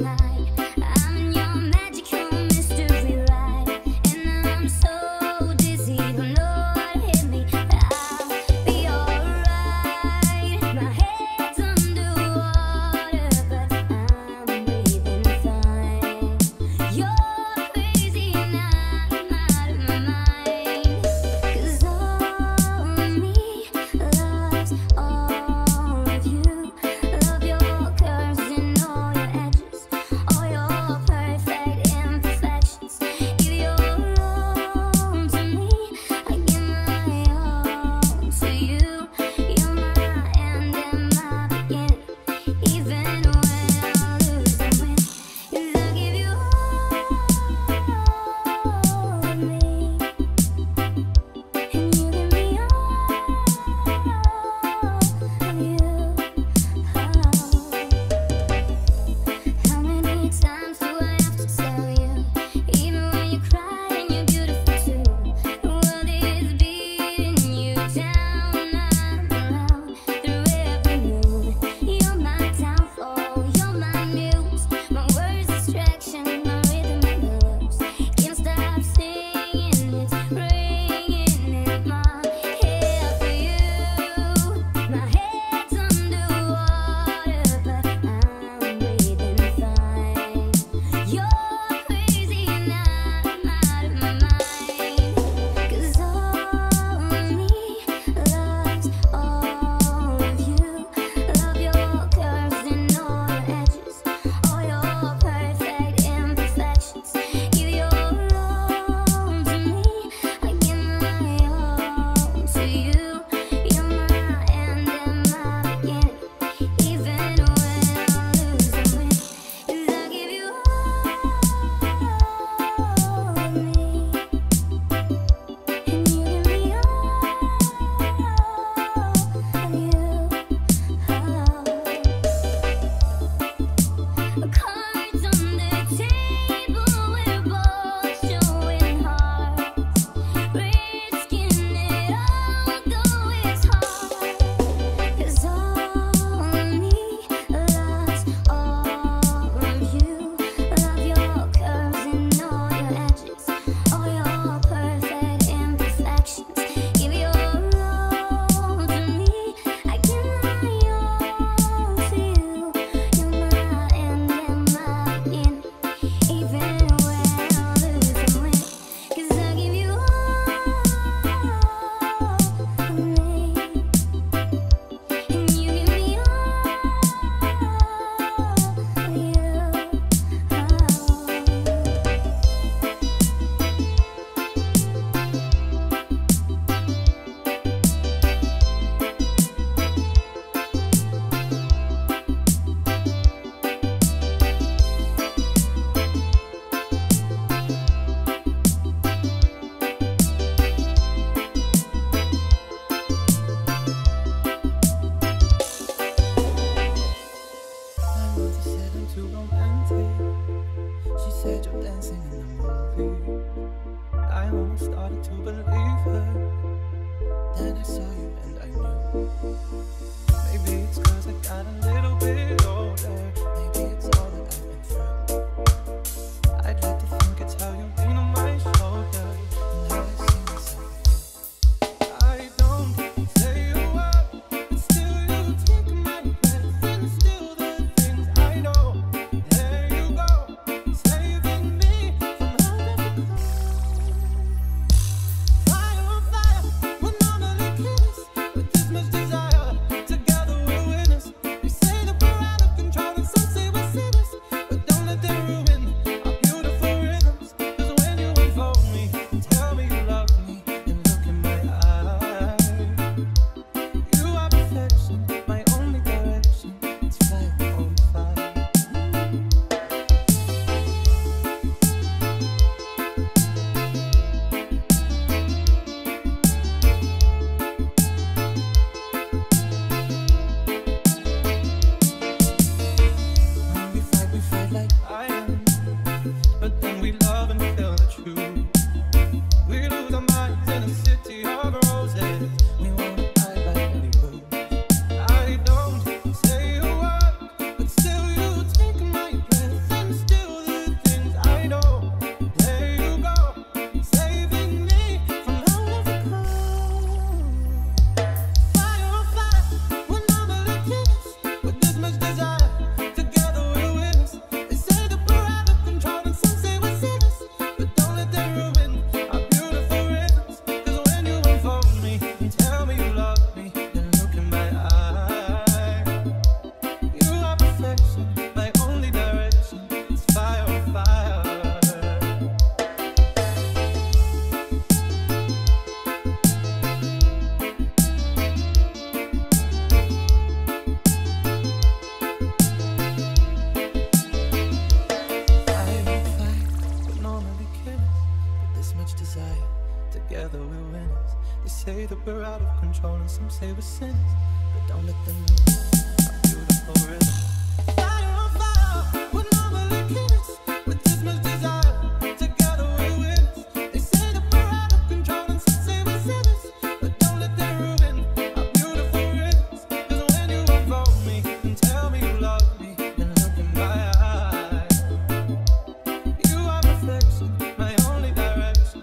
Life. said you're dancing in the movie. I almost started to believe her. Then I saw you and I knew. Maybe it's cause I got a little bit older. Maybe it's all that I've been through. I'd like to think it's how you lean on my shoulder. Now I sing the song. I don't say a word, but still you take my breath. And still the things I know. There you go, saving me from having to go. Fire on fire, we're not only kids, but this much desire. Desire, together we're winners. They say that we're out of control, and some say we're sinners, but don't let them ruin our beautiful rhythm. Fire on fire, we're normally kids, but this much desire, together we're winners. They say that we're out of control, and some say we're sinners, but don't let them ruin our beautiful rhythms. Cause when you involve me and tell me you love me, then look in my eyes. You are reflection, my only direction.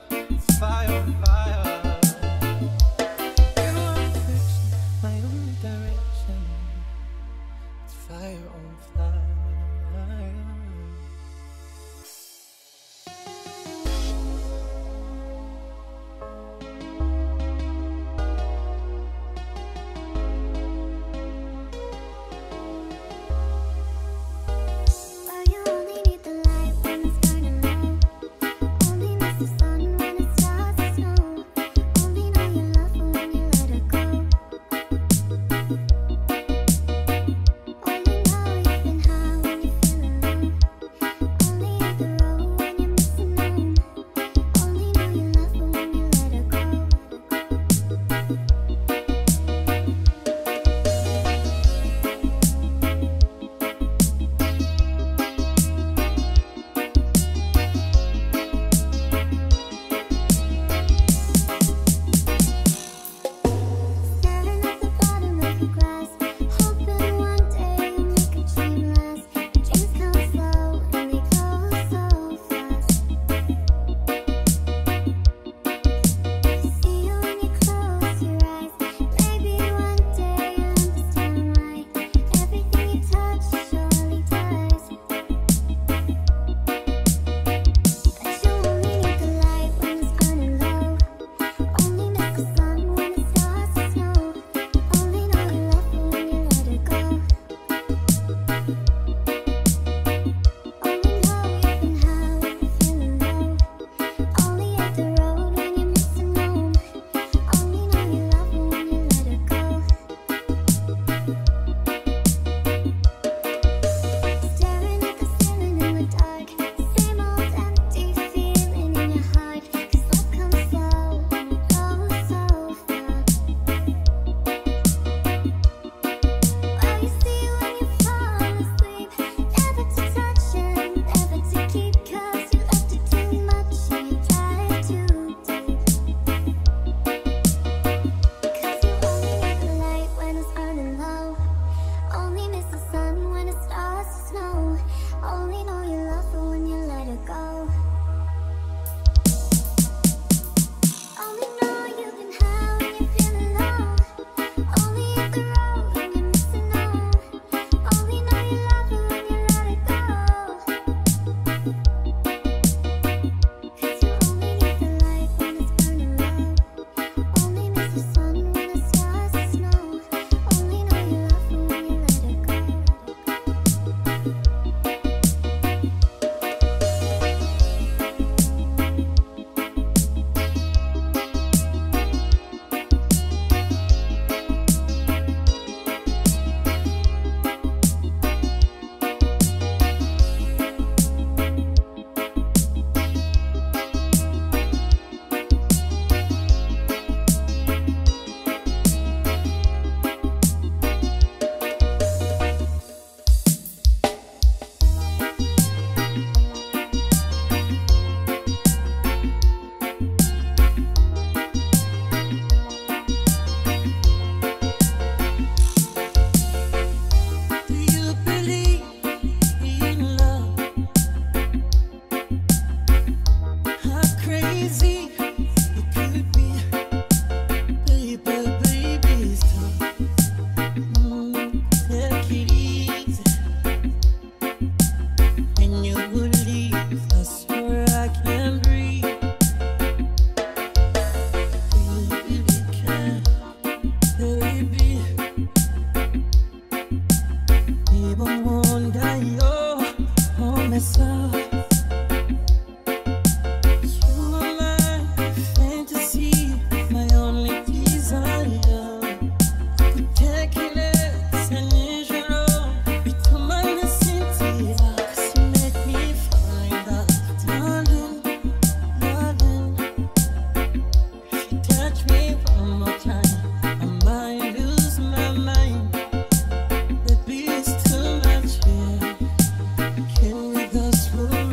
Fire, fire. You are my only direction. It's fire. Can we go through?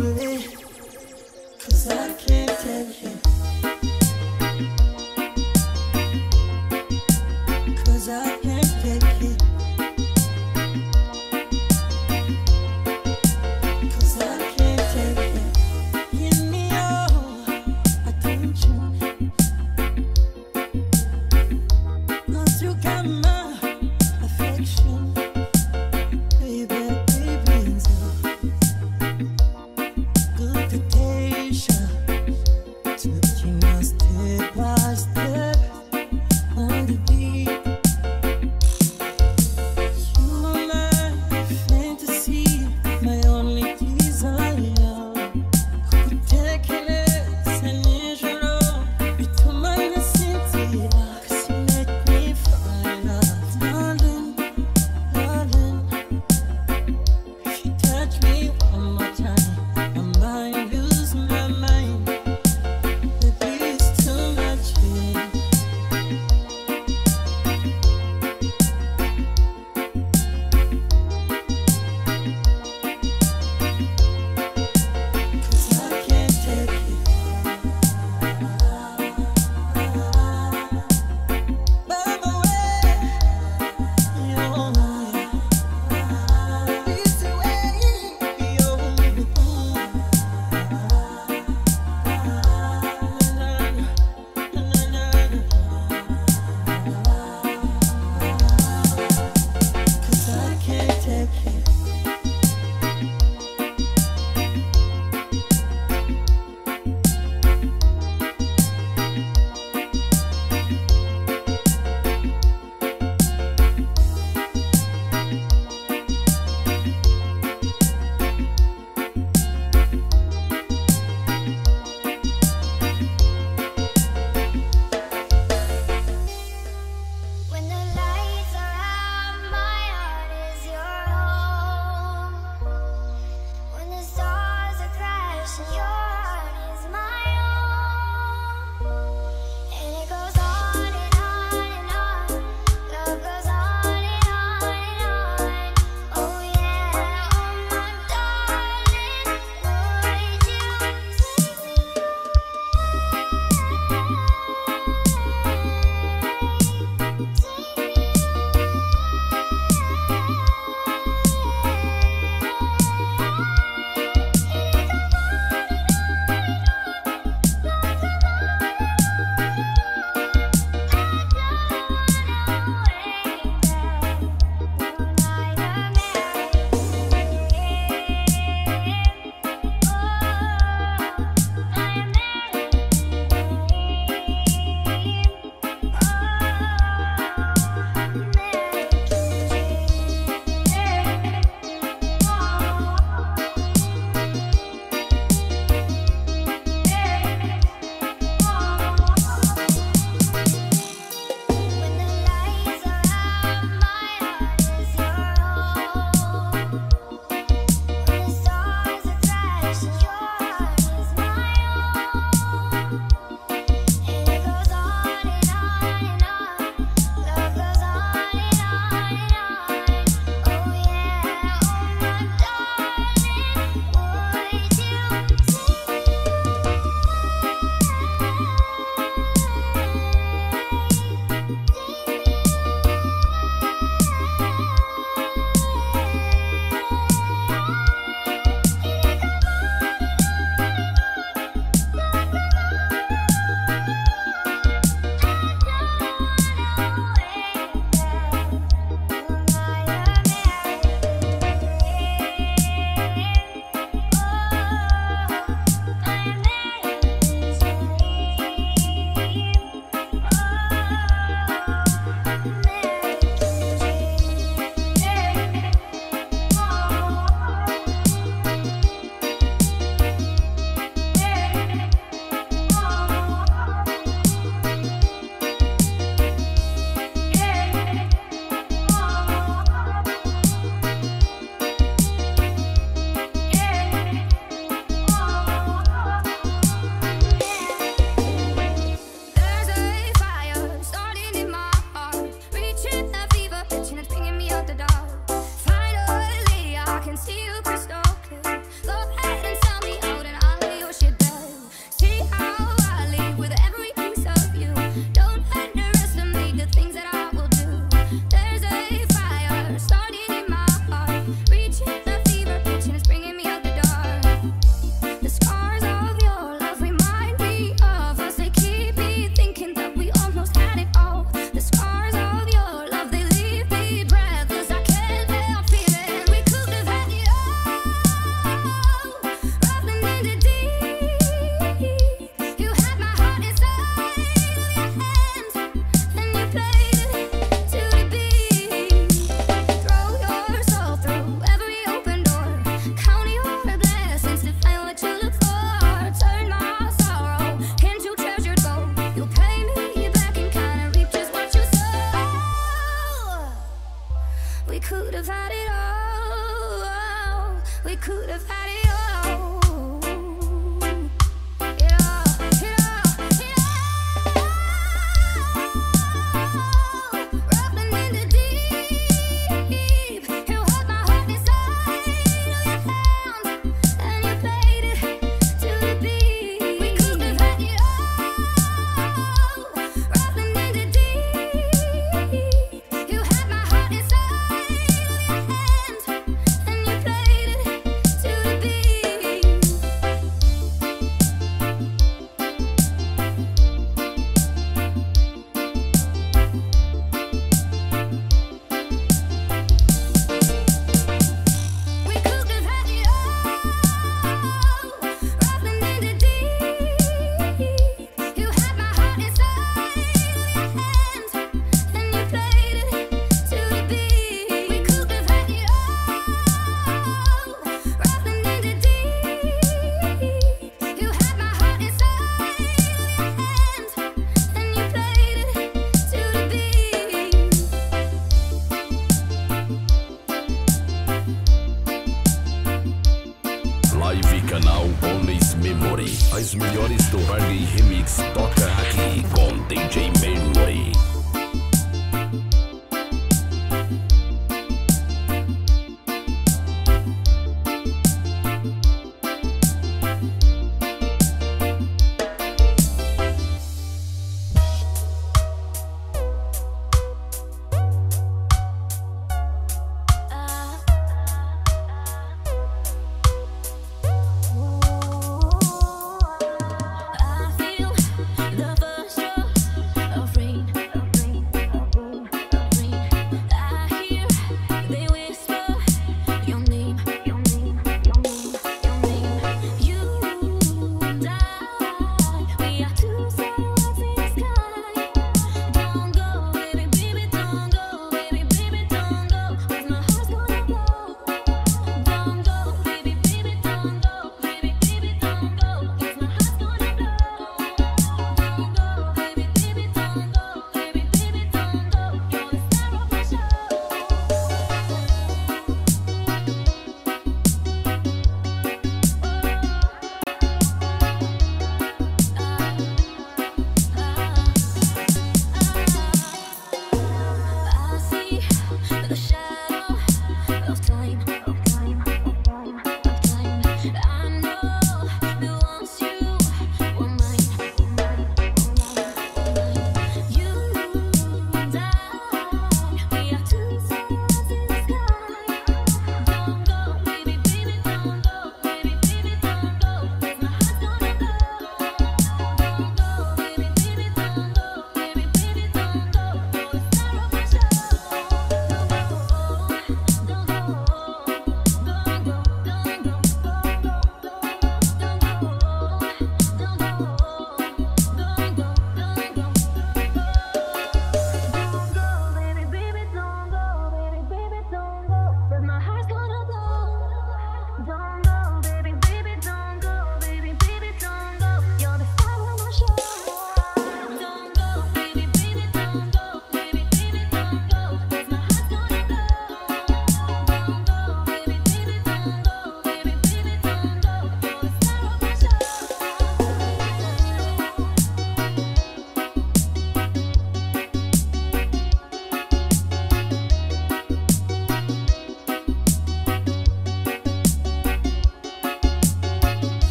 Canal Bones Memory. As melhores do Reggae Remix toca aqui com DJ Memory.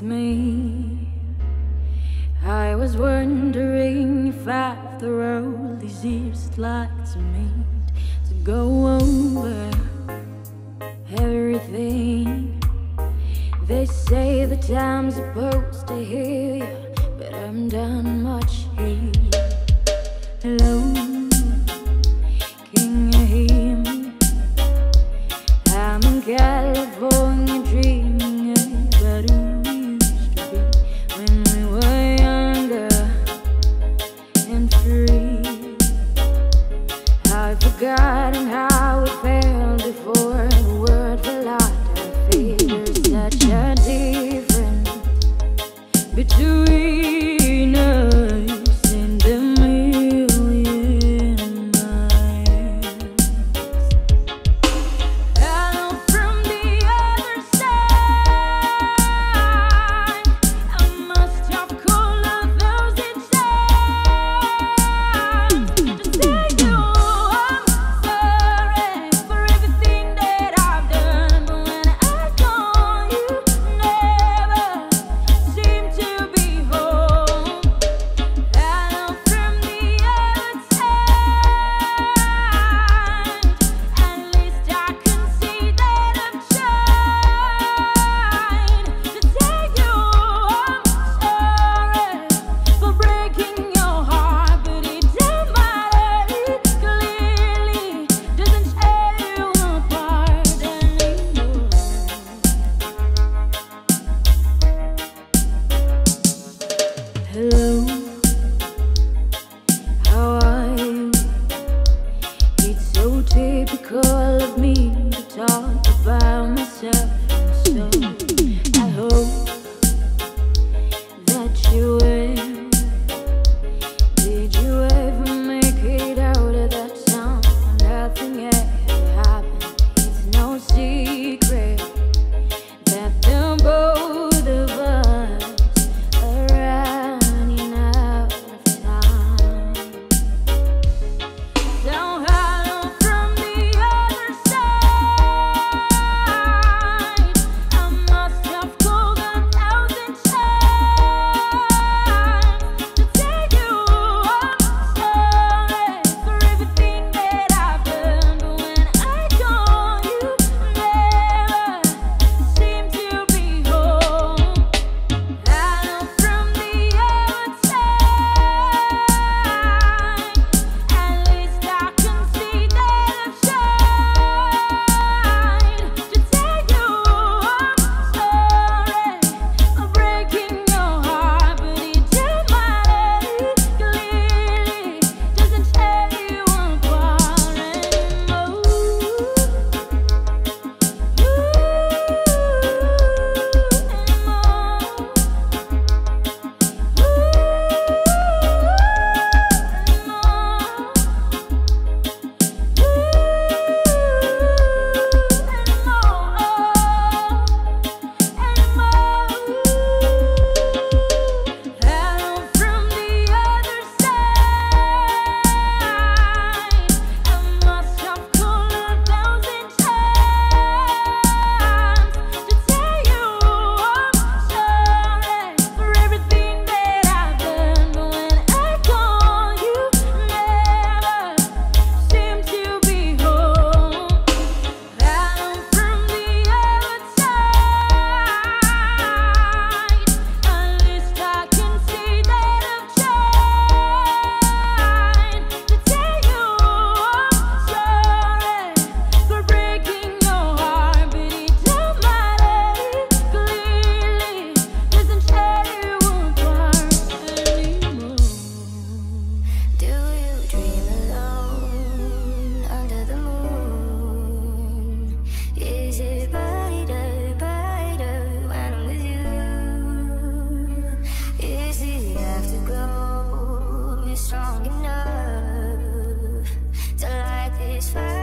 it's me. I was wondering if after all these years I'd like to meet, to go over everything. They say that I'm supposed to hear you, but I haven't done much here. Hello, can you hear me? I'm in California dreaming about who we used to be when we were younger and free. I've forgotten how it felt before the world fell out of fear. There's such a difference between us. Hello, how are you? It's so typical of me to talk about myself, and so I hope that you will. Did you ever make it out of that town? Nothing ever happened. It's no secret that the both of us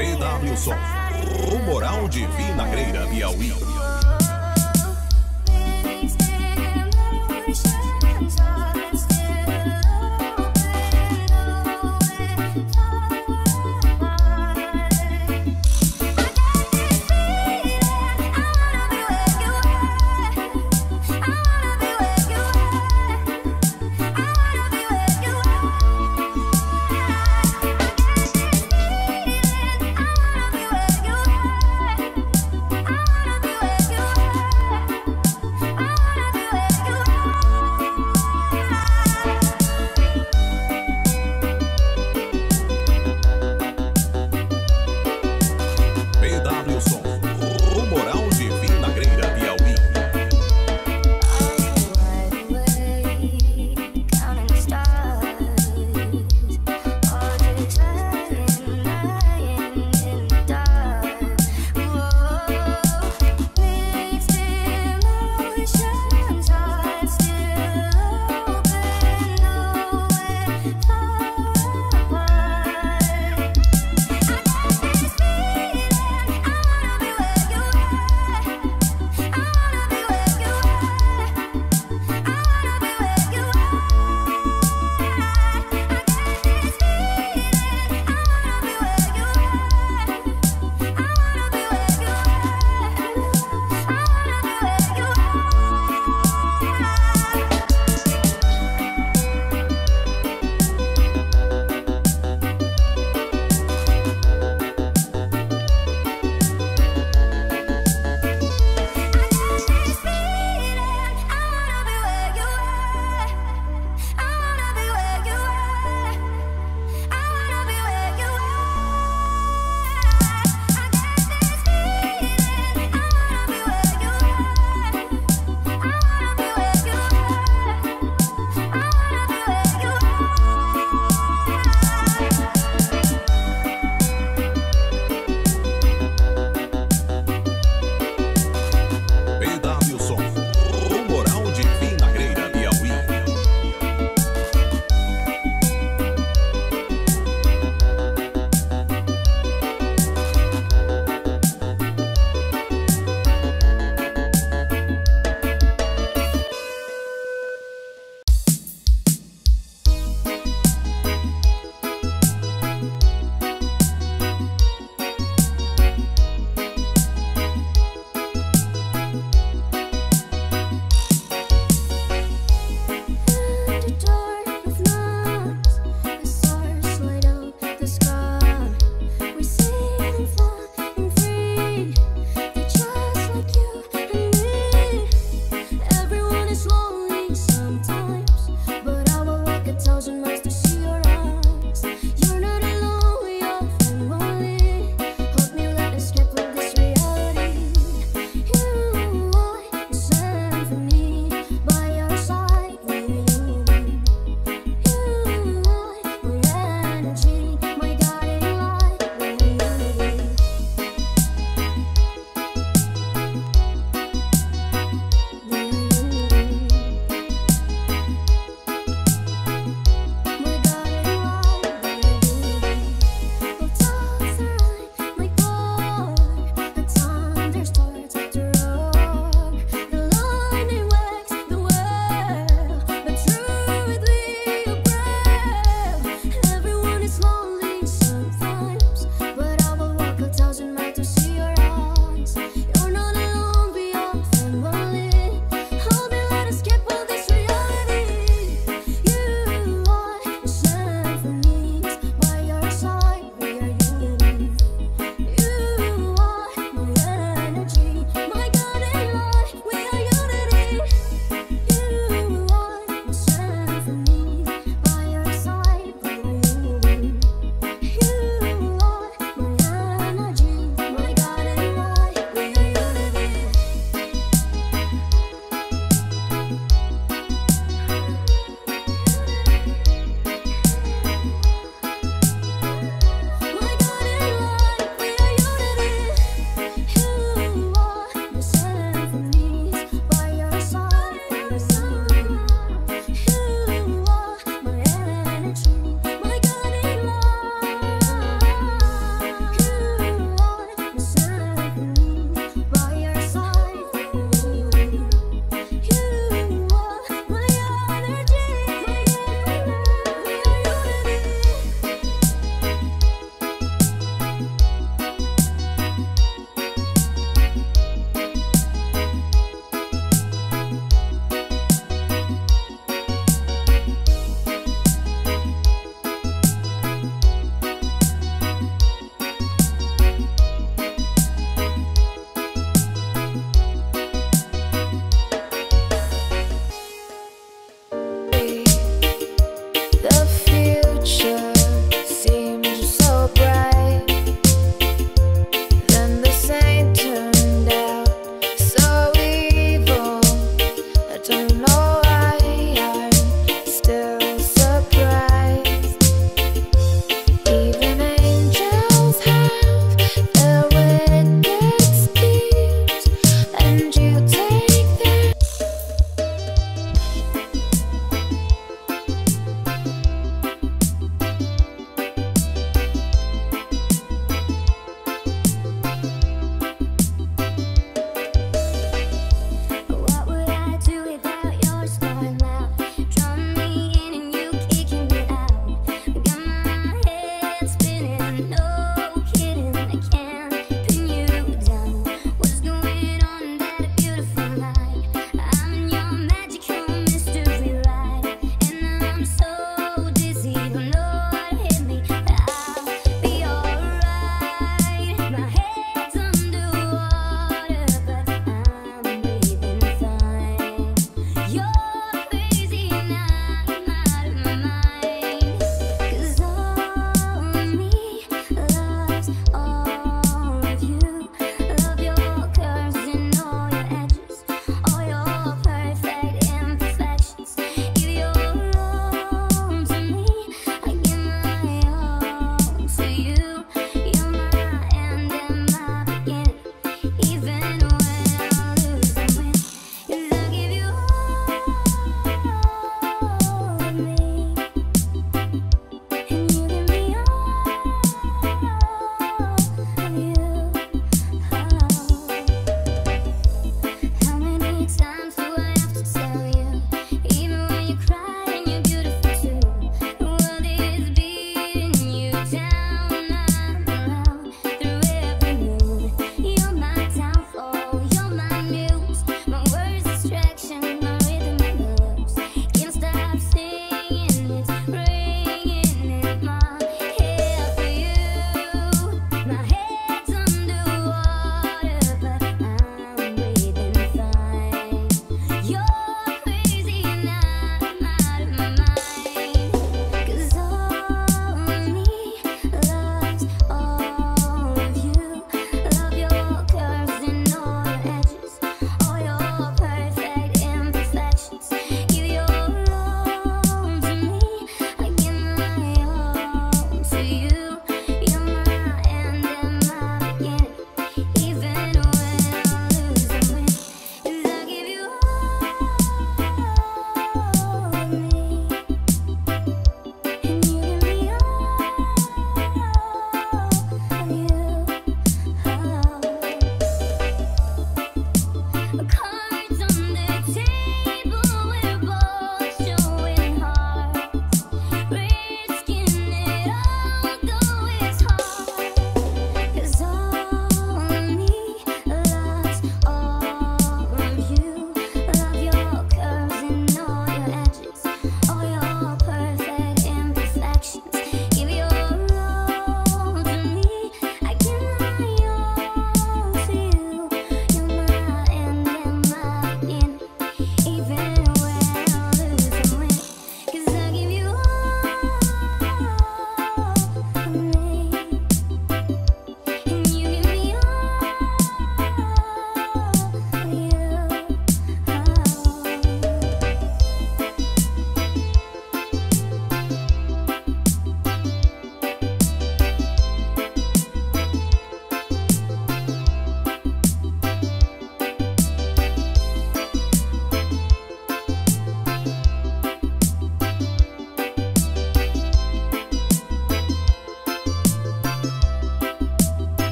PW Som, Rumoral de Vinagreira, Piauí.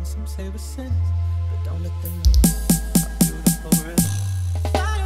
and some say we're sinners, but don't let them know how beautiful it is. How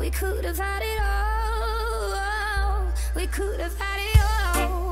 We could have had it all. We could have had it all.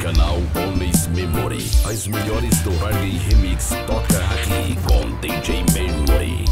Canal Bones Memory. As melhores do Reggae Remix toca aqui com DJ Memory.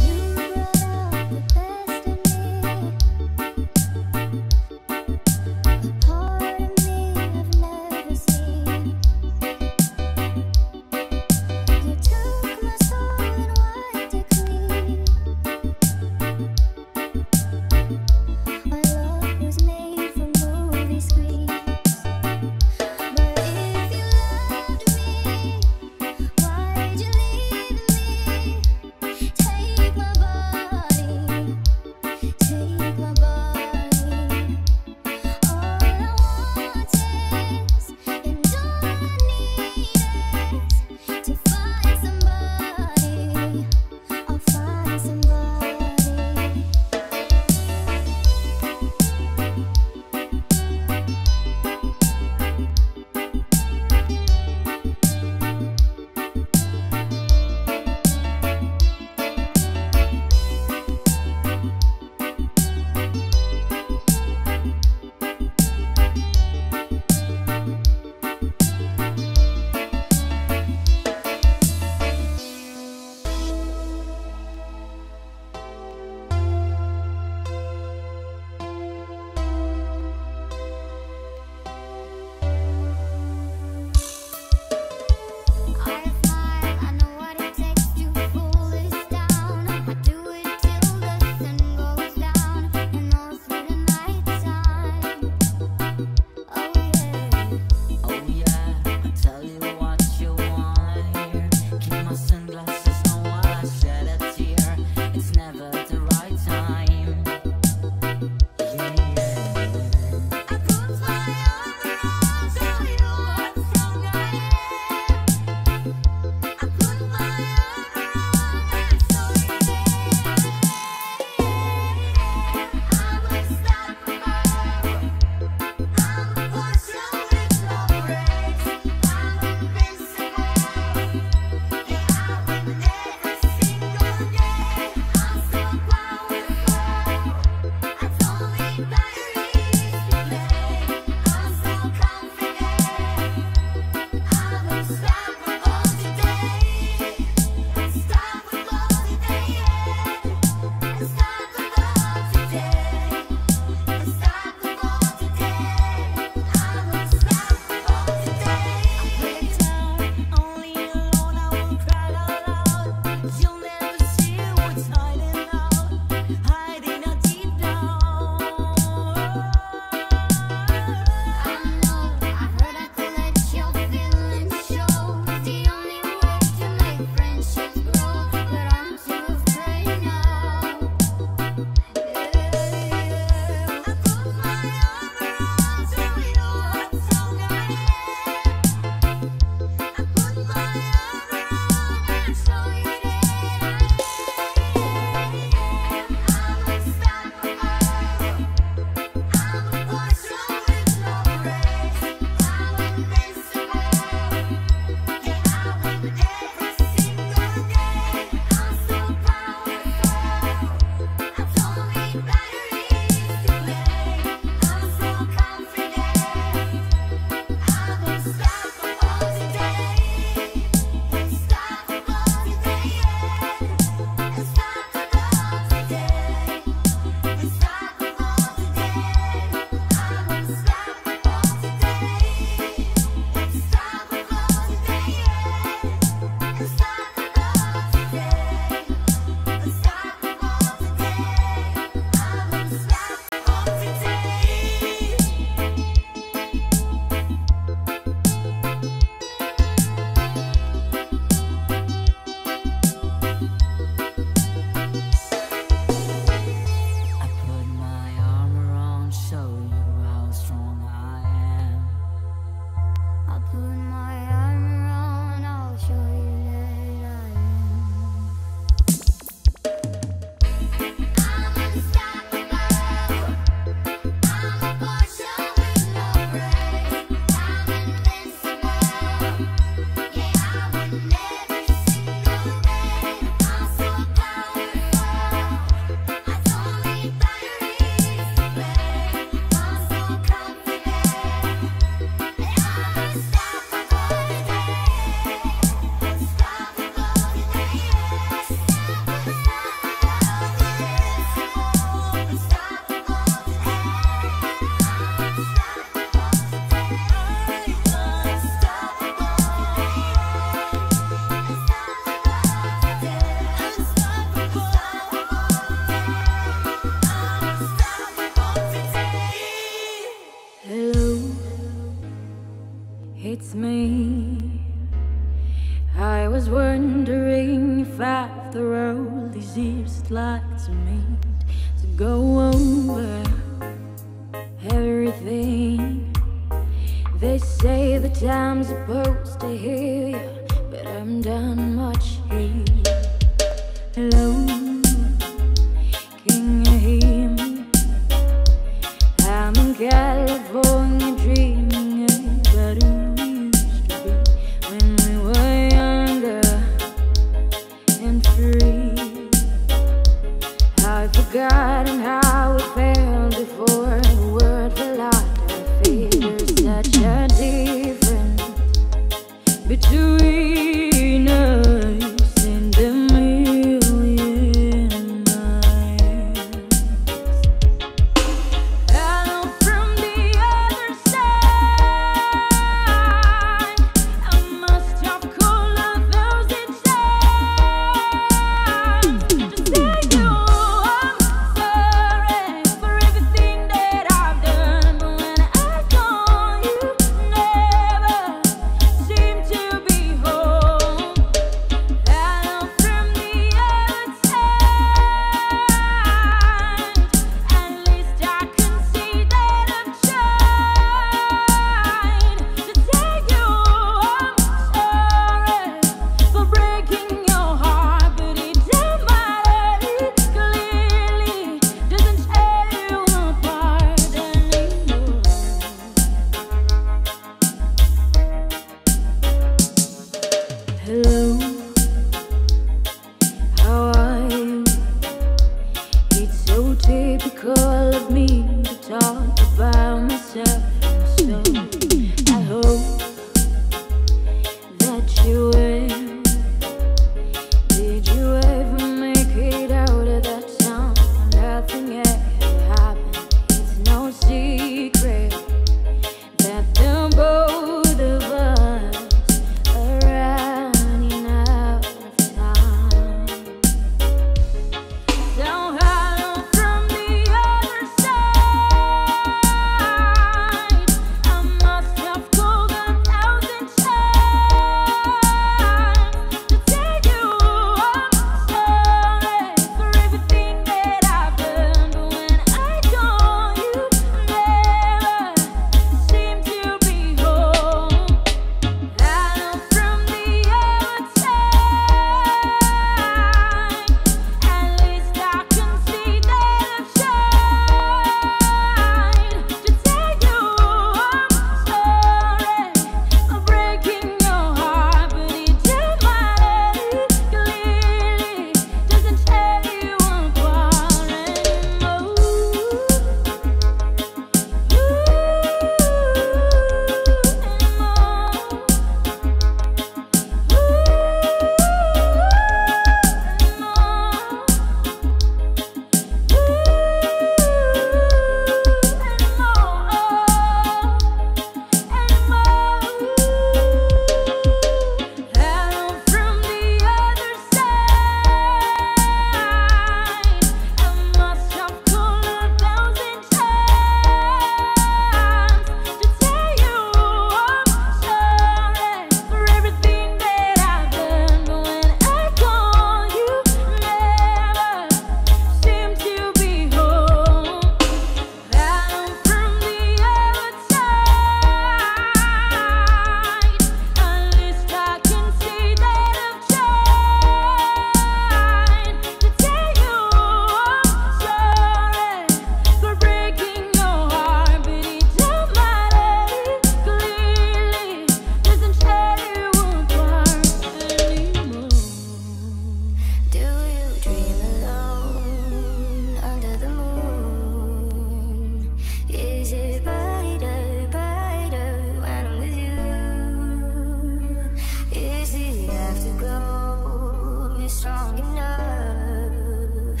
strong enough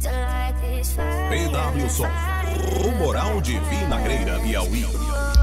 to light this fire. PW Som, Rumoral de Vinagreira, Piauí.